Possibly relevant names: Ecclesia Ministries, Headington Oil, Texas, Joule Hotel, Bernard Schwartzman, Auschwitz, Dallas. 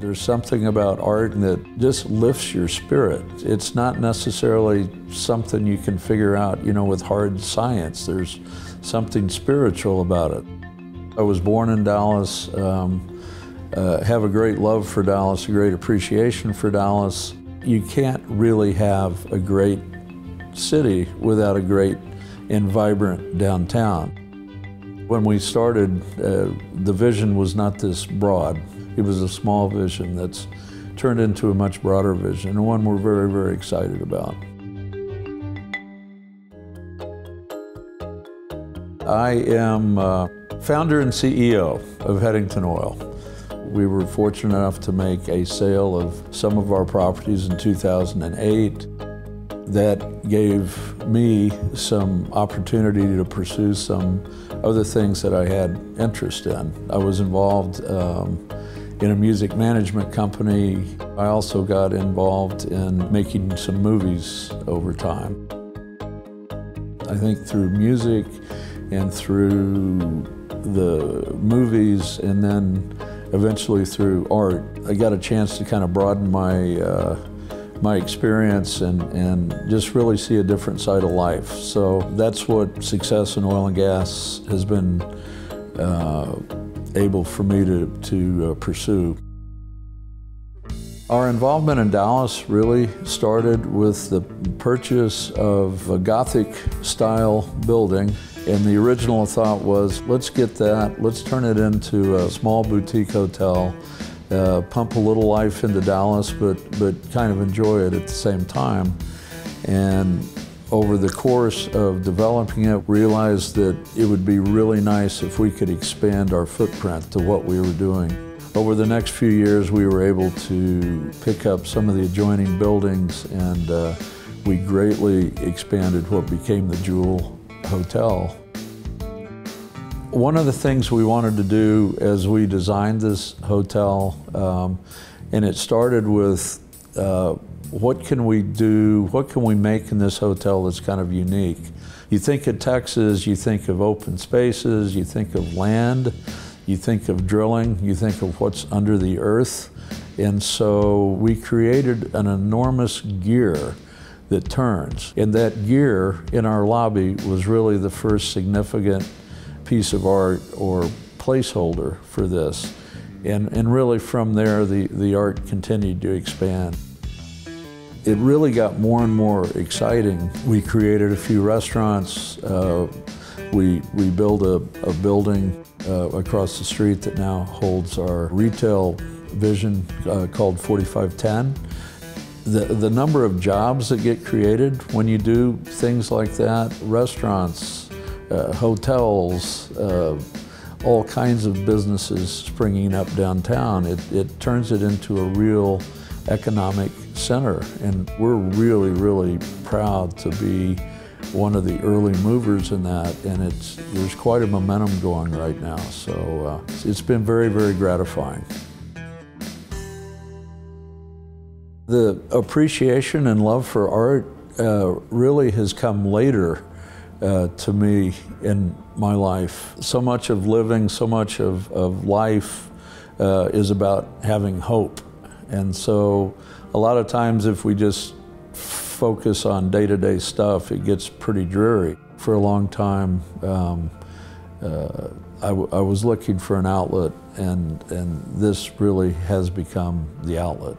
There's something about art that just lifts your spirit. It's not necessarily something you can figure out, you know, with hard science. There's something spiritual about it. I was born in Dallas, have a great love for Dallas, a great appreciation for Dallas. You can't really have a great city without a great and vibrant downtown. When we started, the vision was not this broad. It was a small vision that's turned into a much broader vision, and one we're very, very excited about. I am founder and CEO of Headington Oil. We were fortunate enough to make a sale of some of our properties in 2008. That gave me some opportunity to pursue some other things that I had interest in. I was involved in a music management company. I also got involved in making some movies over time. I think through music and through the movies and then eventually through art, I got a chance to kind of broaden my experience and just really see a different side of life. So that's what success in oil and gas has been able for me to pursue. Our involvement in Dallas really started with the purchase of a Gothic style building, and the original thought was, let's get that, let's turn it into a small boutique hotel, pump a little life into Dallas, but kind of enjoy it at the same time. And over the course of developing it, realized that it would be really nice if we could expand our footprint to what we were doing. Over the next few years, we were able to pick up some of the adjoining buildings, and we greatly expanded what became the Joule Hotel. One of the things we wanted to do as we designed this hotel, and it started with what can we do, what can we make in this hotel that's kind of unique? You think of Texas, you think of open spaces, you think of land, you think of drilling, you think of what's under the earth. And so we created an enormous gear that turns. And that gear in our lobby was really the first significant piece of art or placeholder for this. And really from there, the art continued to expand. It really got more and more exciting. We created a few restaurants. We built a building across the street that now holds our retail vision called 4510. The number of jobs that get created when you do things like that, restaurants, hotels, all kinds of businesses springing up downtown. It turns it into a real economic center, and we're really, really proud to be one of the early movers in that, and there's quite a momentum going right now, so it's been very, very gratifying. The appreciation and love for art really has come later to me in my life. So much of living, so much of life is about having hope. And so a lot of times if we just focus on day-to-day stuff, it gets pretty dreary. For a long time, I was looking for an outlet, and this really has become the outlet.